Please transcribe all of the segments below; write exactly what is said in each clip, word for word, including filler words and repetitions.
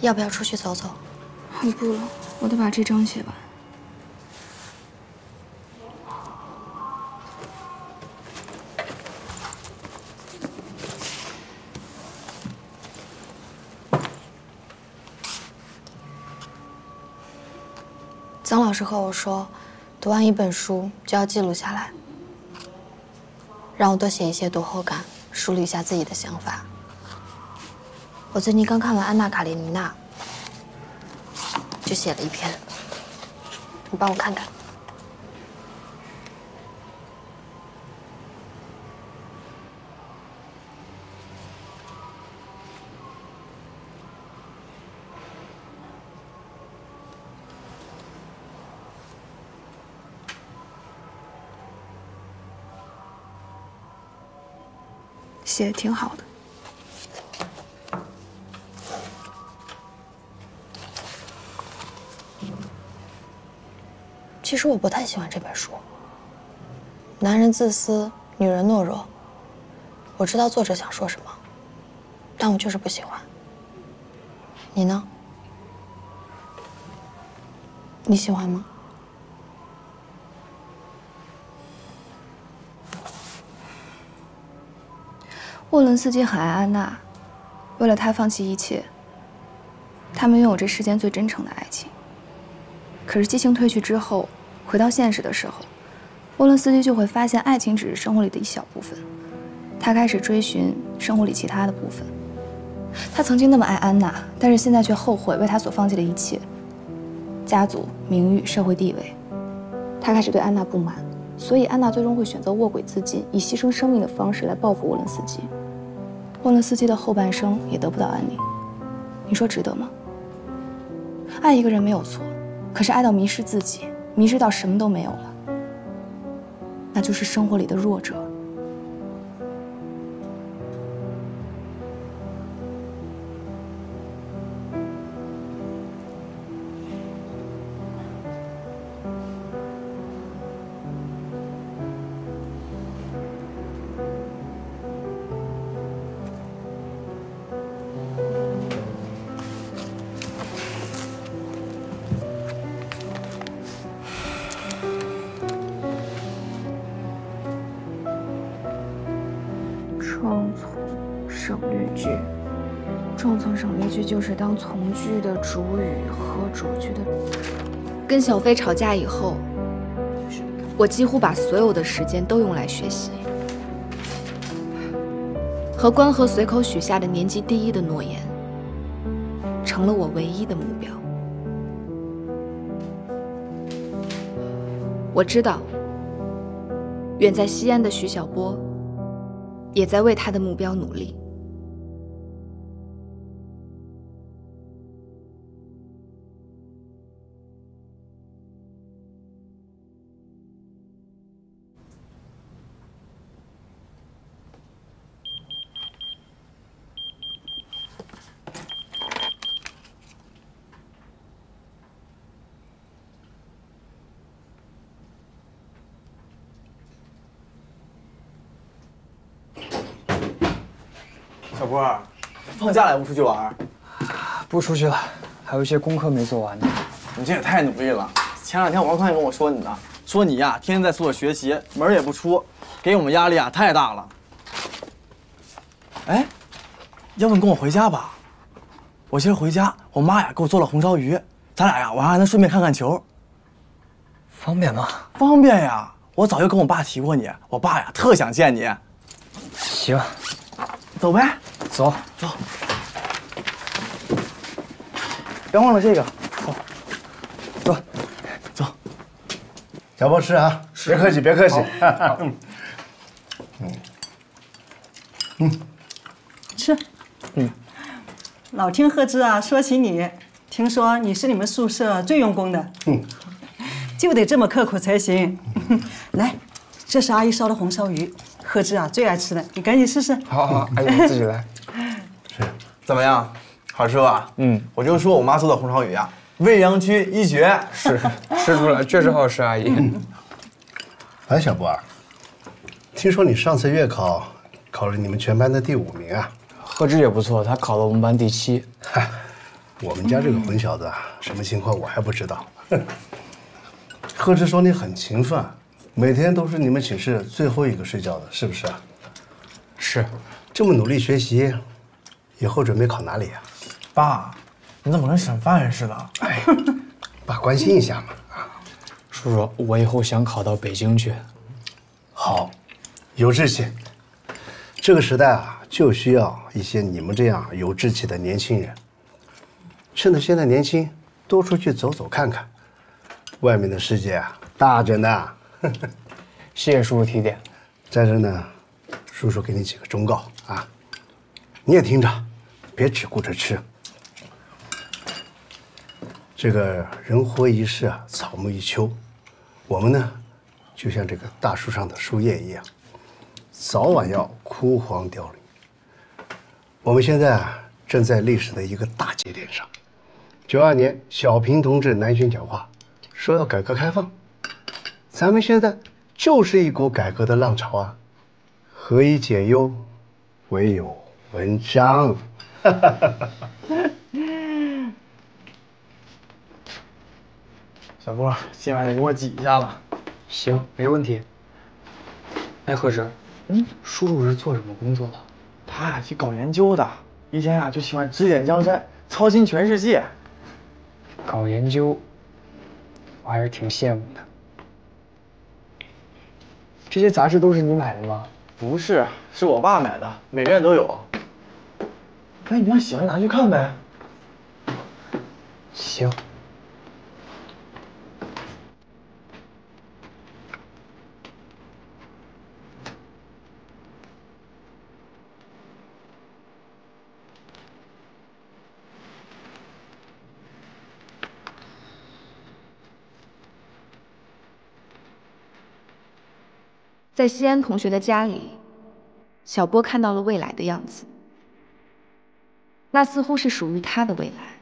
要不要出去走走？我不了，我得把这章写完。 曾老师和我说，读完一本书就要记录下来，让我多写一些读后感，梳理一下自己的想法。我最近刚看完《安娜·卡列尼娜》，就写了一篇，你帮我看看。写的挺好的。其实我不太喜欢这本书。男人自私，女人懦弱。我知道作者想说什么，但我就是不喜欢。你呢？你喜欢吗？ 沃伦斯基很爱安娜，为了她放弃一切。他们拥有这世间最真诚的爱情。可是激情褪去之后，回到现实的时候，沃伦斯基就会发现，爱情只是生活里的一小部分。他开始追寻生活里其他的部分。他曾经那么爱安娜，但是现在却后悔为她所放弃的一切：家族、名誉、社会地位。他开始对安娜不满，所以安娜最终会选择卧轨自尽，以牺牲生命的方式来报复沃伦斯基。 沃伦斯基的后半生也得不到安宁，你说值得吗？爱一个人没有错，可是爱到迷失自己，迷失到什么都没有了，那就是生活里的弱者。就是当从句的主语和主句的。跟小飞吵架以后，我几乎把所有的时间都用来学习。和关河随口许下的年级第一的诺言，成了我唯一的目标。我知道，远在西安的徐晓波，也在为他的目标努力。 小波，放假了还不出去玩？不出去了，还有一些功课没做完呢。你这也太努力了！前两天我儿宽也跟我说你呢，说你呀、啊、天天在宿舍学习，门儿也不出，给我们压力啊太大了。哎，要不你跟我回家吧？我今儿回家，我妈呀给我做了红烧鱼，咱俩呀晚上还能顺便看看球。方便吗？方便呀！我早就跟我爸提过你，我爸呀特想见你。行，走呗。 走走，别忘了这个。走，走，走。小波吃啊，别客气，别客气。嗯嗯，吃。嗯，老听贺知啊说起你，听说你是你们宿舍最用功的。嗯，就得这么刻苦才行。来，这是阿姨烧的红烧鱼，贺知啊最爱吃的，你赶紧试试。好好，阿姨我自己来。 怎么样，好吃吧？嗯，我就说我妈做的红烧鱼啊，未央区一绝。是，吃出来确实好吃，阿姨。哎，小波儿，听说你上次月考考了你们全班的第五名啊？贺知也不错，他考了我们班第七。我们家这个混小子啊，什么情况我还不知道。何志说你很勤奋，每天都是你们寝室最后一个睡觉的，是不是？是。这么努力学习，以后准备考哪里呀？爸，你怎么跟审犯人似的？哎，爸关心一下嘛。啊，叔叔，我以后想考到北京去。好，有志气。这个时代啊，就需要一些你们这样有志气的年轻人。 趁着现在年轻，多出去走走看看，外面的世界啊，大着呢。谢谢叔叔提点，在这呢，叔叔给你几个忠告啊，你也听着，别只顾着吃。这个人活一世啊，草木一秋，我们呢，就像这个大树上的树叶一样，早晚要枯黄凋零。我们现在啊，正在历史的一个大节点上。 九二年，小平同志南巡讲话，说要改革开放。咱们现在就是一股改革的浪潮啊！何以解忧，唯有文章。小郭，今晚得给我挤一下了。行，没问题。哎，何婶，嗯，叔叔是做什么工作的？他呀，去搞研究的，以前呀就喜欢指点江山，操心全世界。 搞研究，我还是挺羡慕的。这些杂志都是你买的吗？不是，是我爸买的，每院都有。哎，你要喜欢拿去看呗。行。在西安同学的家里，小波看到了未来的样子，那似乎是属于他的未来。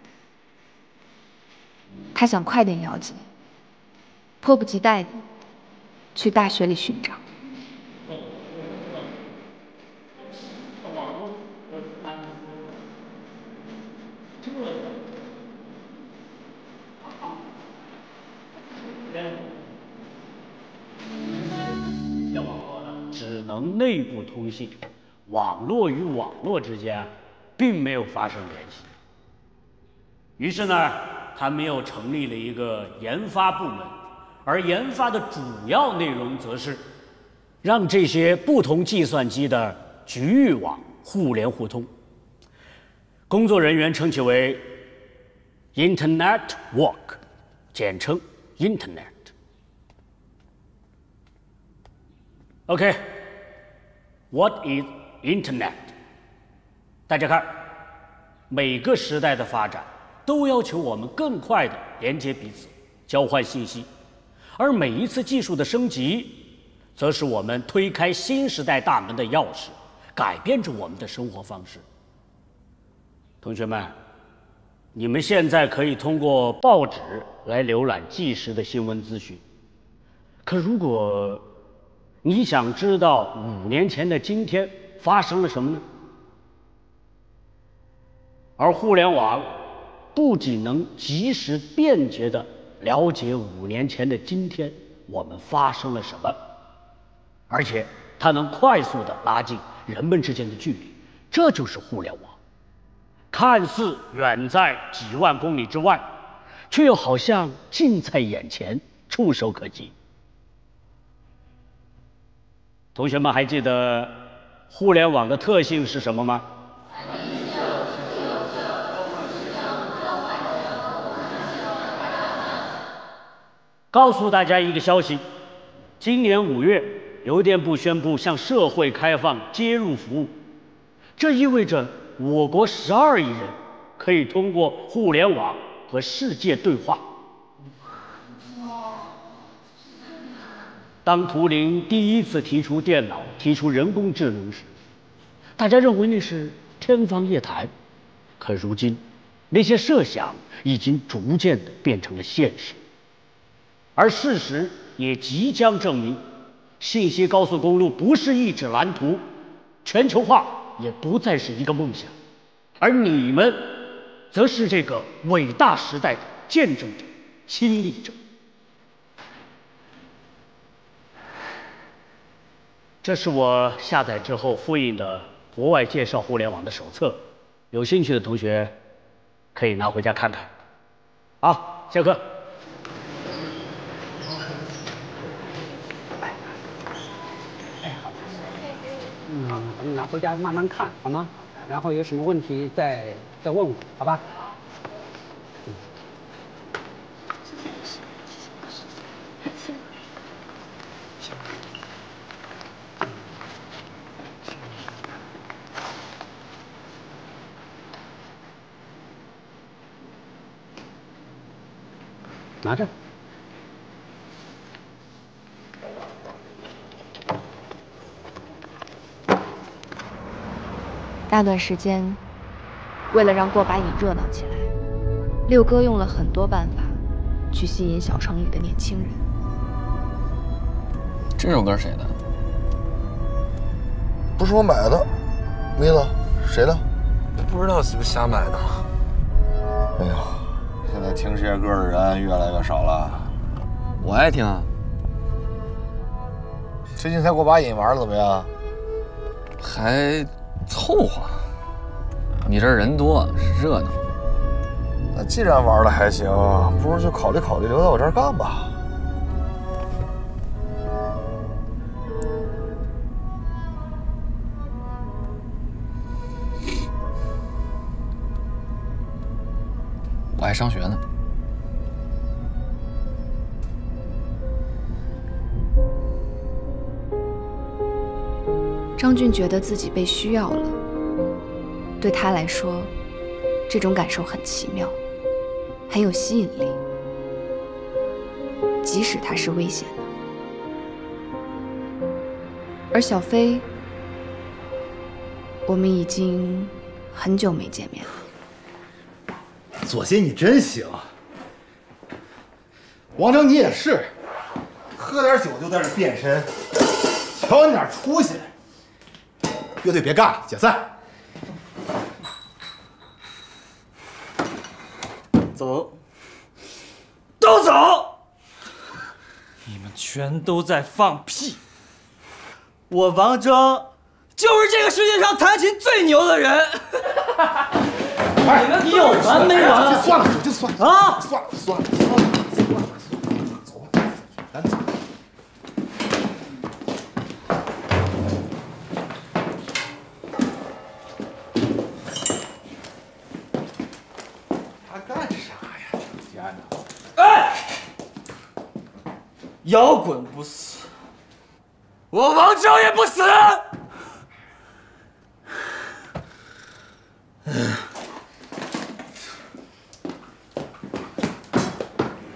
他想快点了解，迫不及待地去大学里寻找。内部通信，网络与网络之间并没有发生联系。于是呢，他们又成立了一个研发部门，而研发的主要内容则是让这些不同计算机的局域网互联互通。工作人员称其为 Internet Work， 简称 Internet。OK。 What is Internet？ 大家看，每个时代的发展都要求我们更快地连接彼此、交换信息，而每一次技术的升级，则是我们推开新时代大门的钥匙，改变着我们的生活方式。同学们，你们现在可以通过报纸来浏览即时的新闻资讯，可如果…… 你想知道五年前的今天发生了什么呢？而互联网不仅能及时便捷地了解五年前的今天我们发生了什么，而且它能快速地拉近人们之间的距离，这就是互联网。看似远在几万公里之外，却又好像近在眼前，触手可及。 同学们还记得互联网的特性是什么吗？告诉大家一个消息：今年五月，邮电部宣布向社会开放接入服务，这意味着我国十二亿人可以通过互联网和世界对话。 当图灵第一次提出电脑、提出人工智能时，大家认为那是天方夜谭。可如今，那些设想已经逐渐地变成了现实，而事实也即将证明，信息高速公路不是一纸蓝图，全球化也不再是一个梦想，而你们则是这个伟大时代的见证者、亲历者。这是我下载之后复印的国外介绍互联网的手册，有兴趣的同学可以拿回家看看。好，下课。 嗯，拿回家慢慢看好吗？然后有什么问题再再问我，好吧？嗯。拿着。 那段时间，为了让过把瘾热闹起来，六哥用了很多办法去吸引小城里的年轻人。这首歌谁的？不是我买的，薇了，谁的？不知道是不是瞎买的。哎呀，现在听这些歌的人越来越少了。我爱听。最近才过把瘾玩的怎么样？还。 凑合，你这人多热闹。那既然玩的还行，不如就考虑考虑留在我这儿干吧。我还上学呢。张俊觉得自己被需要了，对他来说，这种感受很奇妙，很有吸引力，即使它是危险的。而小飞，我们已经很久没见面了。左心，你真行。王成，你也是，喝点酒就在这变身，瞧你点出息！ 乐队别干了，解散。走，都走！你们全都在放屁！我王铮就是这个世界上弹琴最牛的人。你有完没完？就算了，就算了啊！算了，算了，算了，算了，走吧，咱走。 摇滚不死，我王铮也不死。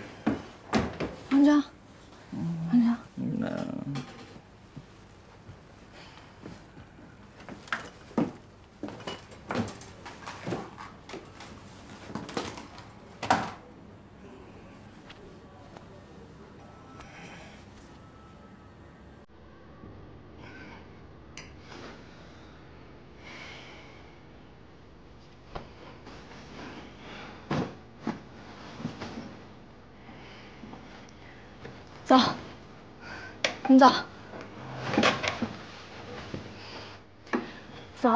王铮，王铮，走，你走，走。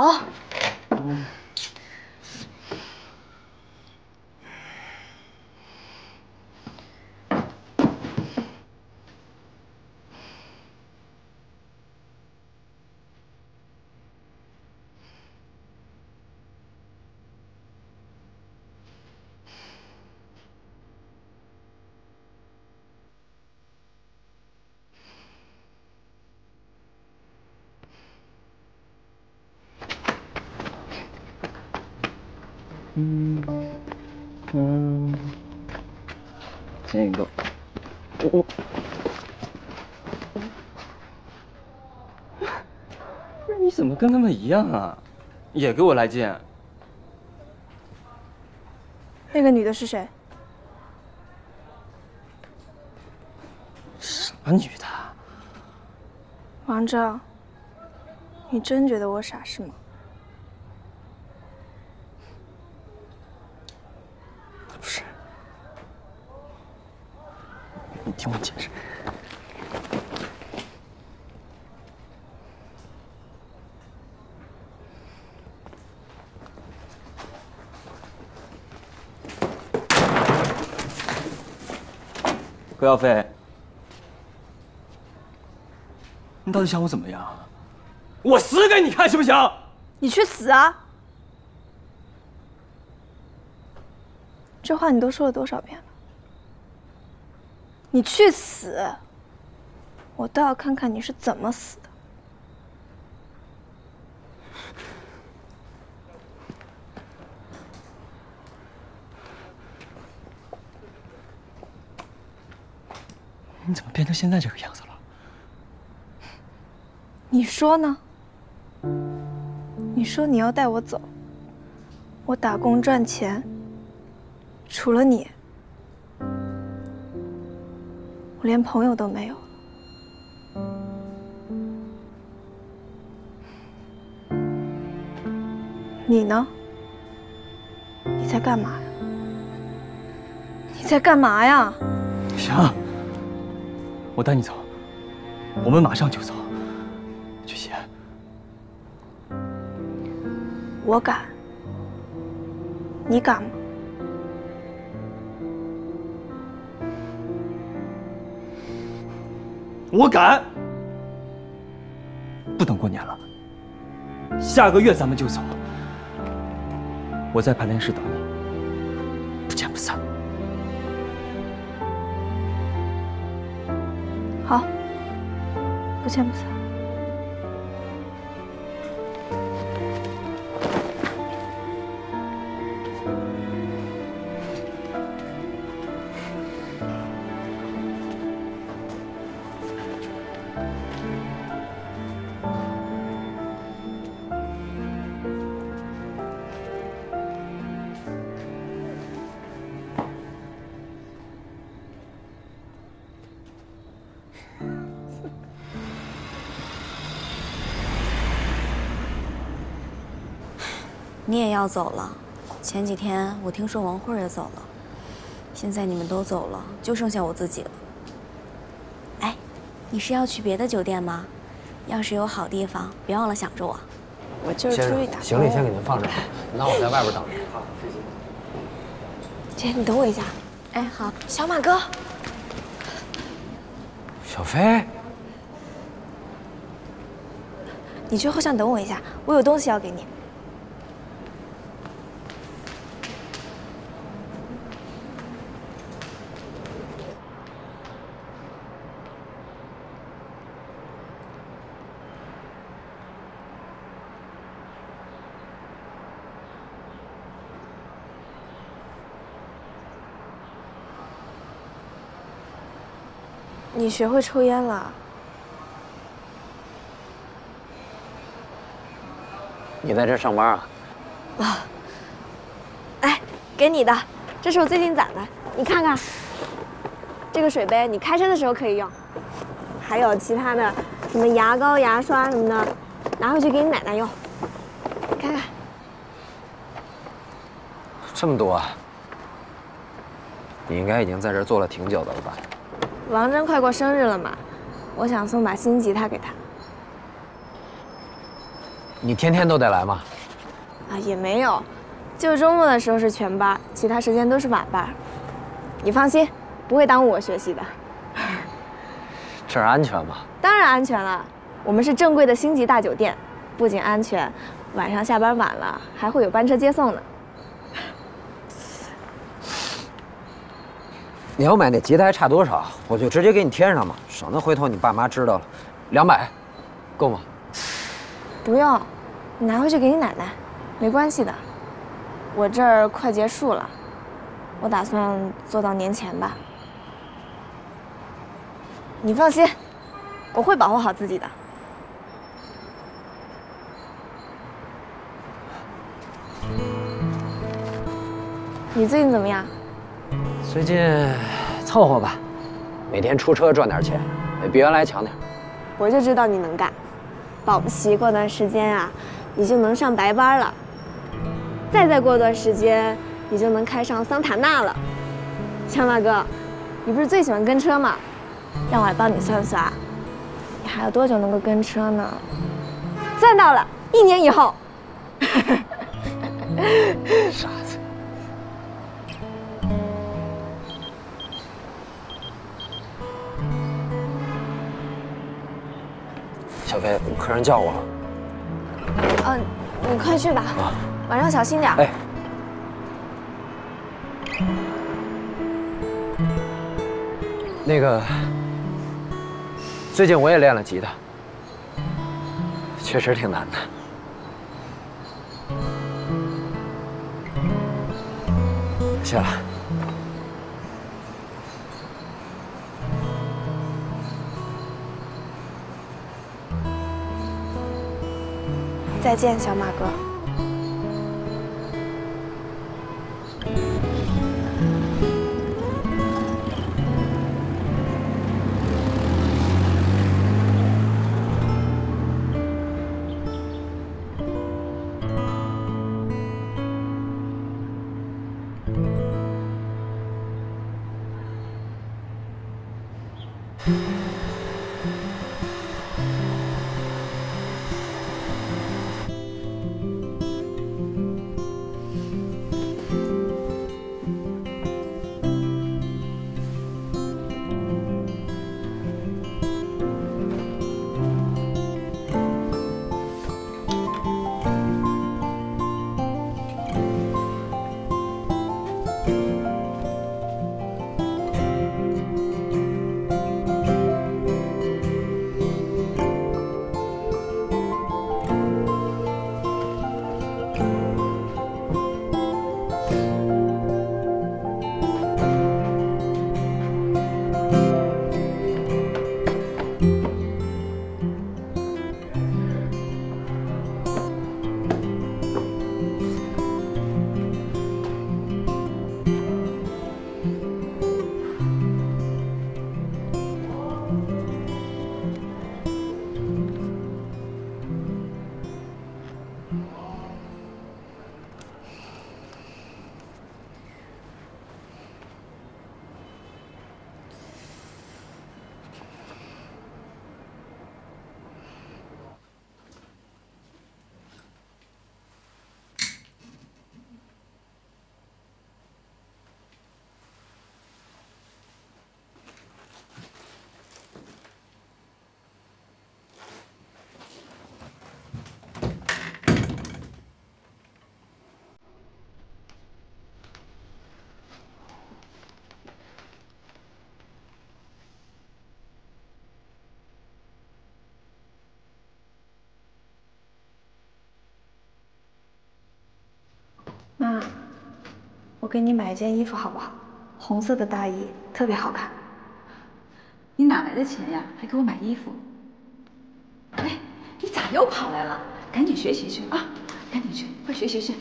嗯、嗯嗯，这个我不是你怎么跟他们一样啊？也给我来劲。那个女的是谁？什么女的？王铮，你真觉得我傻是吗？不是，你听我解释。 何耀飞，你到底想我怎么样？我死给你看行不行？你去死啊！这话你都说了多少遍了？你去死！我倒要看看你是怎么死的。你怎么变成现在这个样子了？你说呢？你说你要带我走，我打工赚钱，除了你，我连朋友都没有了。你呢？你在干嘛呀？你在干嘛呀？行。 我带你走，我们马上就走，去西安。我敢，你敢吗？我敢。不等过年了，下个月咱们就走。我在排练室等你，不见不散。 好，不见不散。你也要走了，前几天我听说王慧也走了，现在你们都走了，就剩下我自己了。哎，你是要去别的酒店吗？要是有好地方，别忘了想着我。我就是出去打工。行李先给您放这儿，那我在外边等着。好，谢谢。姐，你等我一下。哎，好。小马哥，小飞，你去后巷等我一下，我有东西要给你。 你学会抽烟了？你在这上班啊？啊！哎，给你的，这是我最近攒的，你看看。这个水杯你开车的时候可以用，还有其他的什么牙膏、牙刷什么的，拿回去给你奶奶用。看看，这么多啊！你应该已经在这坐了挺久的了吧？ 王真快过生日了嘛，我想送把新吉他给他。你天天都得来吗？啊，也没有，就周末的时候是全班，其他时间都是晚班。你放心，不会耽误我学习的。这儿安全吗？当然安全了，我们是正规的星级大酒店，不仅安全，晚上下班晚了还会有班车接送呢。你要买那吉他还差多少？我就直接给你添上吧，省得回头你爸妈知道了。两百，够吗？不用，你拿回去给你奶奶，没关系的。我这儿快结束了，我打算做到年前吧。你放心，我会保护好自己的。你最近怎么样？ 最近凑合吧，每天出车赚点钱，也比原来强点。我就知道你能干，保不齐过段时间啊，你就能上白班了。再再过段时间，你就能开上桑塔纳了。小马哥，你不是最喜欢跟车吗？让我来帮你算算，你还有多久能够跟车呢？算到了，一年以后。傻子。小飞，客人叫我了。嗯、啊，你快去吧，啊、晚上小心点。哎。 那个，最近我也练了吉他，确实挺难的。谢了。再见，小马哥。 妈，我给你买一件衣服好不好？红色的大衣特别好看。你哪来的钱呀？还给我买衣服？哎，你咋又跑来了？赶紧学习去啊！赶紧去，快学习去。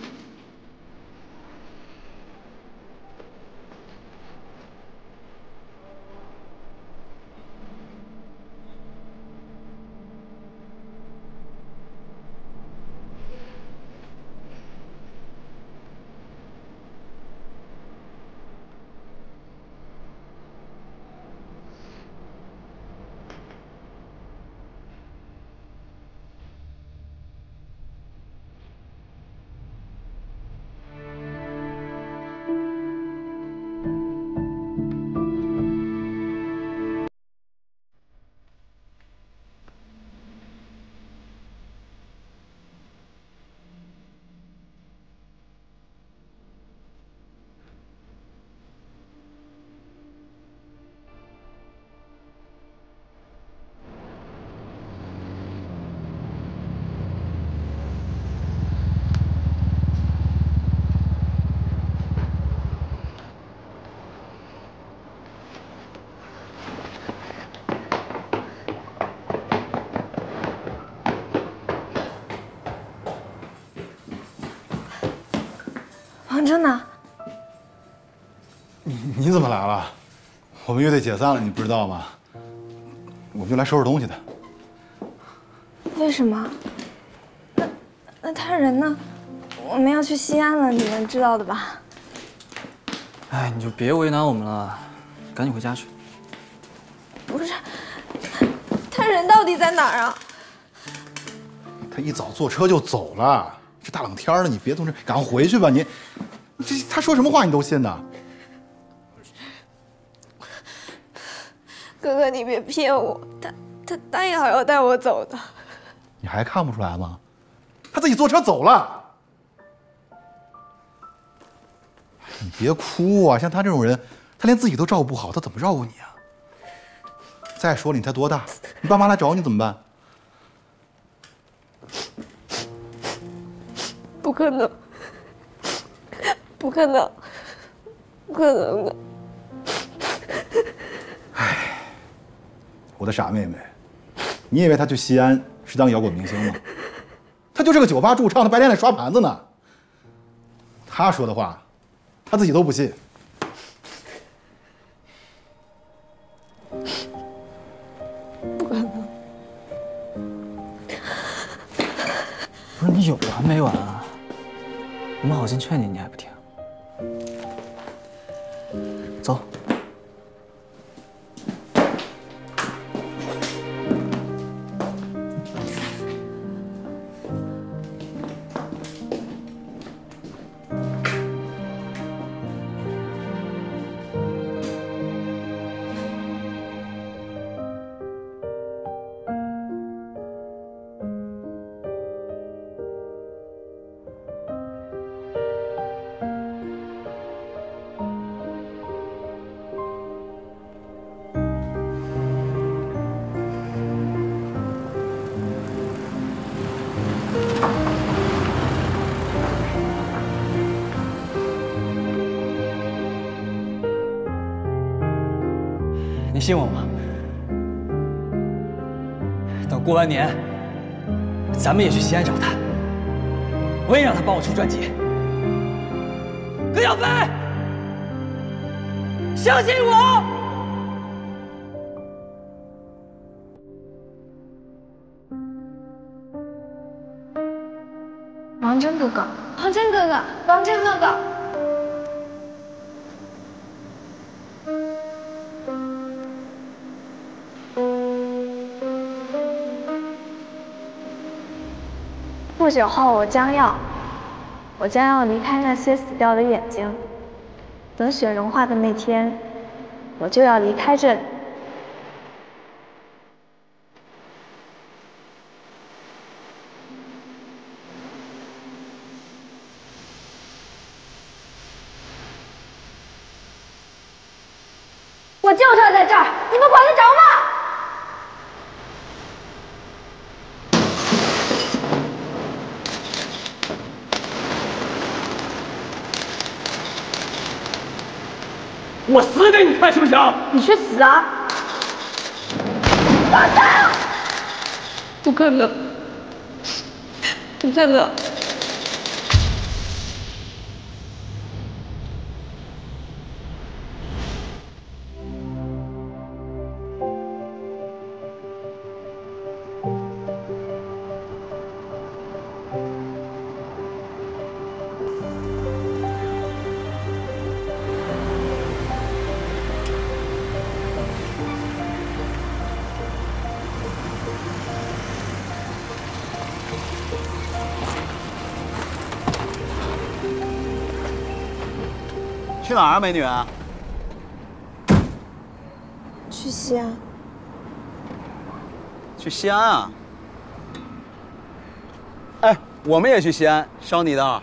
王真呢？你你怎么来了？我们乐队解散了，你不知道吗？我们就来收拾东西的。为什么？那那他人呢？我们要去西安了，你们知道的吧？哎，你就别为难我们了，赶紧回家去。不是，他人到底在哪儿啊？他一早坐车就走了，这大冷天的，你别动这，赶快回去吧。你，这他说什么话你都信呐？哥哥，你别骗我，他他答应好要带我走的。你还看不出来吗？他自己坐车走了。 你别哭啊！像他这种人，他连自己都照顾不好，他怎么照顾你啊？再说了，你才多大？你爸妈来找你怎么办？不可能，不可能，不可能的！哎，我的傻妹妹，你以为他去西安是当摇滚明星吗？他就是个酒吧驻唱，他白天还刷盘子呢。他说的话。 他自己都不信。不可能！不是你有完没完啊？我们好心劝你，你还不听。走。你信我吗？等过完年，咱们也去西安找他，我也让他帮我出专辑。葛小飞，相信我！ 不久后，我将要，我将要离开那些死掉的眼睛。等雪融化的那天，我就要离开这里。我就是要在这儿，你们管得着吗？ 我死给你看，行不行？你去死啊！放手！不可能，不可能！去哪儿啊，美女？去西安。去西安啊？哎，我们也去西安，捎你的。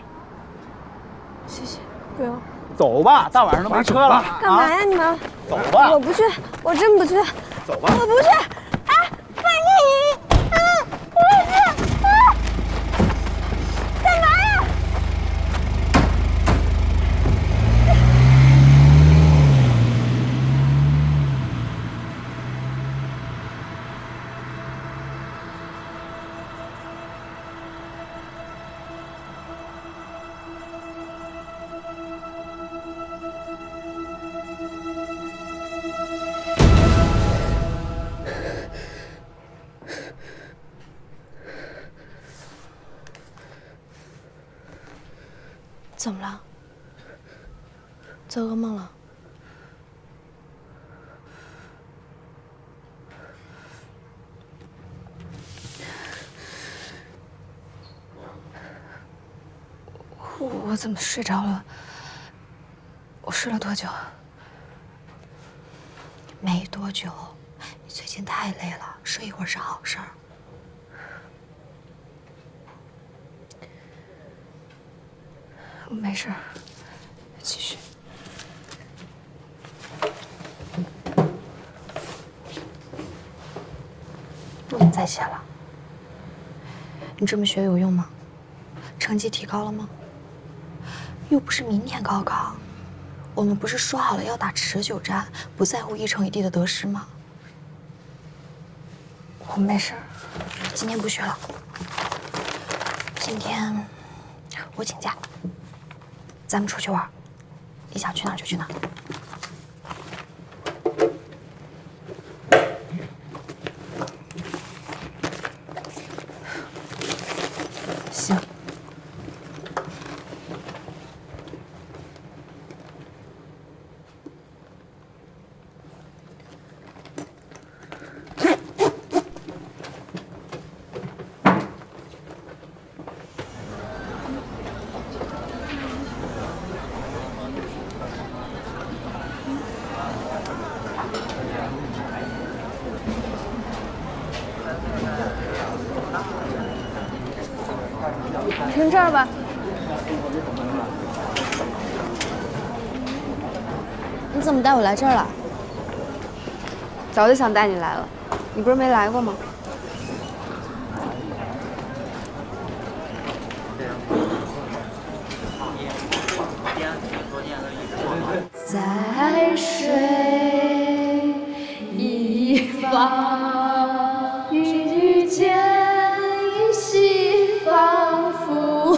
谢谢，不用。走吧，大晚上都没车了。干嘛呀你们？走吧。我不去，我真不去。走吧。我不去。哎，万一……啊，我不去。啊！干嘛呀？做噩梦了。我, 我怎么睡着了？我睡了多久？没多久。你最近太累了，睡一会儿是好事儿。 没事，继续。不能再写了。你这么学有用吗？成绩提高了吗？又不是明年高考，我们不是说好了要打持久战，不在乎一城一地的得失吗？我没事，今天不学了。今天我请假。 咱们出去玩，你想去哪儿就去哪儿。行。停这儿吧。你怎么带我来这儿了？早就想带你来了，你不是没来过吗？在水一方，遇见一西方父，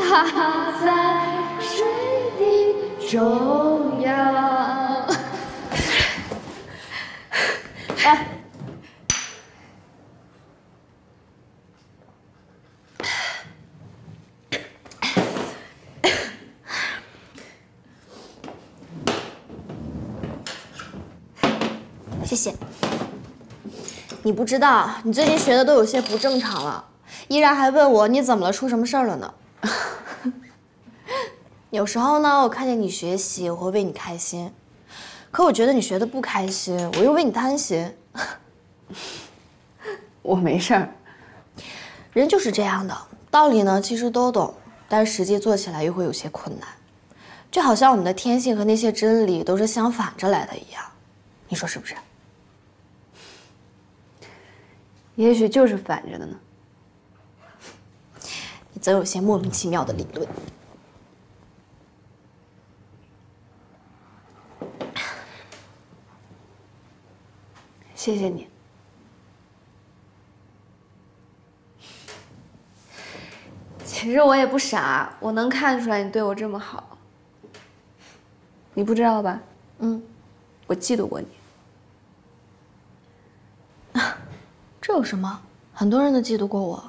他在水的中央。哎，谢谢。你不知道，你最近学的都有些不正常了。 依然还问我你怎么了，出什么事儿了呢？有时候呢，我看见你学习，我会为你开心；可我觉得你学的不开心，我又为你担心。我没事儿，人就是这样的。道理呢，其实都懂，但是实际做起来又会有些困难，就好像我们的天性和那些真理都是相反着来的一样。你说是不是？也许就是反着的呢。 总有些莫名其妙的理论。谢谢你。其实我也不傻，我能看出来你对我这么好。你不知道吧？嗯，我嫉妒过你。啊，这有什么？很多人都嫉妒过我，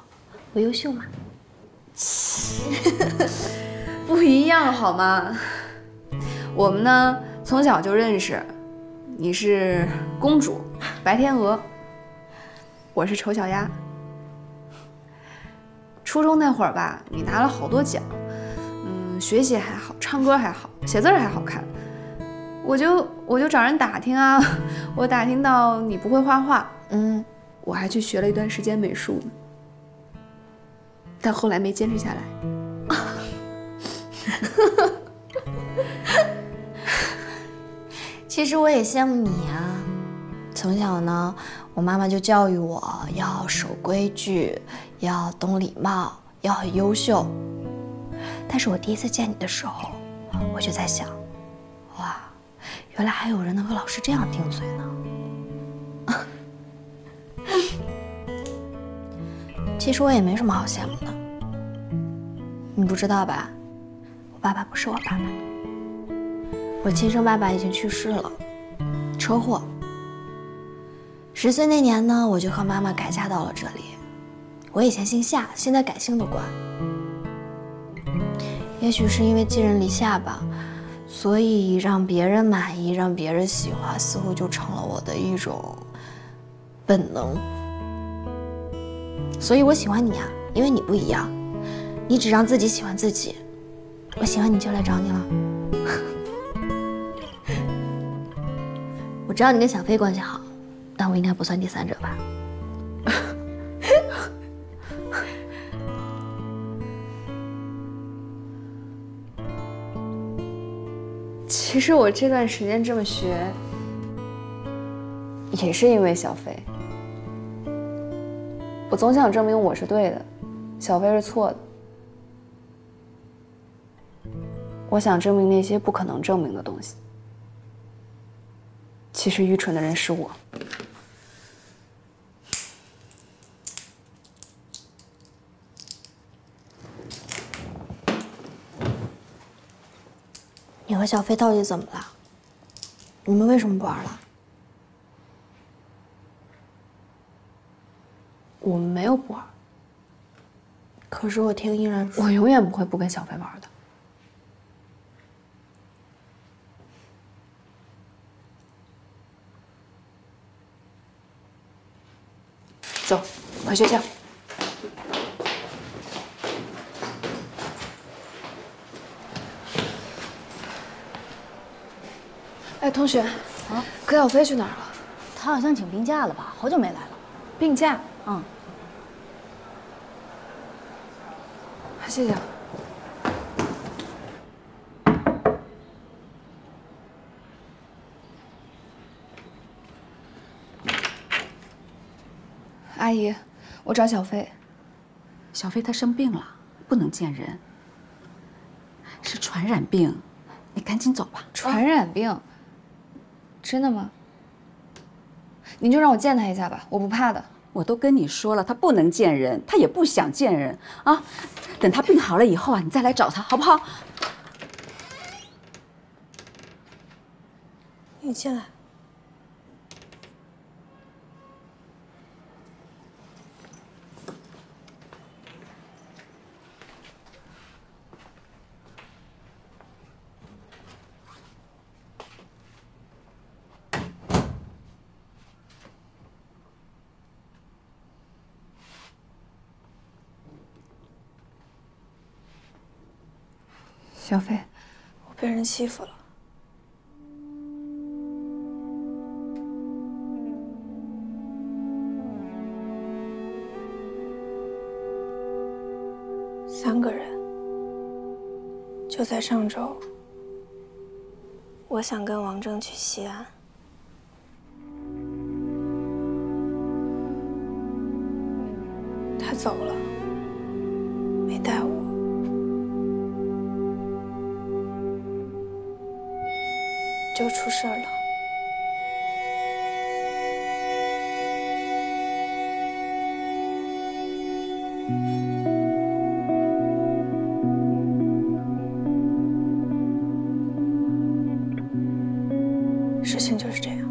我优秀嘛。 不一样好吗？我们呢从小就认识，你是公主白天鹅，我是丑小鸭。初中那会儿吧，你拿了好多奖，嗯，学习还好，唱歌还好，写字还好看。我就我就找人打听啊，我打听到你不会画画，嗯，我还去学了一段时间美术呢。 但后来没坚持下来。其实我也羡慕你啊！从小呢，我妈妈就教育我要守规矩，要懂礼貌，要很优秀。但是我第一次见你的时候，我就在想，哇，原来还有人能和老师这样顶嘴呢。其实我也没什么好羡慕的，你不知道吧？我爸爸不是我爸爸，我亲生爸爸已经去世了，车祸。十岁那年呢，我就和妈妈改嫁到了这里。我以前姓夏，现在改姓的关。也许是因为寄人篱下吧，所以让别人满意，让别人喜欢，似乎就成了我的一种本能。所以我喜欢你啊，因为你不一样，你只让自己喜欢自己。我喜欢你就来找你了。我知道你跟小飞关系好，但我应该不算第三者吧？其实我这段时间这么学，也是因为小飞。我总想证明我是对的，小飞是错的。我想证明那些不可能证明的东西。其实愚蠢的人是我。你和小飞到底怎么了？你们为什么不玩了？我们没有不玩。可是我听依然说，我永远不会不跟小飞玩的。走，回学校。哎，同学，啊，葛小飞去哪儿了？他好像请病假了吧？好久没来了。病假？嗯。谢谢。阿姨，我找小飞。小飞他生病了，不能见人，是传染病，你赶紧走吧。传染病。真的吗？您就让我见他一下吧，我不怕的。我都跟你说了，他不能见人，他也不想见人啊。等他病好了以后啊，你再来找他，好不好？你进来。小飞，我被人欺负了。三个人，就在上周，我想跟王铮去西安，他走了，没带我。就出事了。事情就是这样。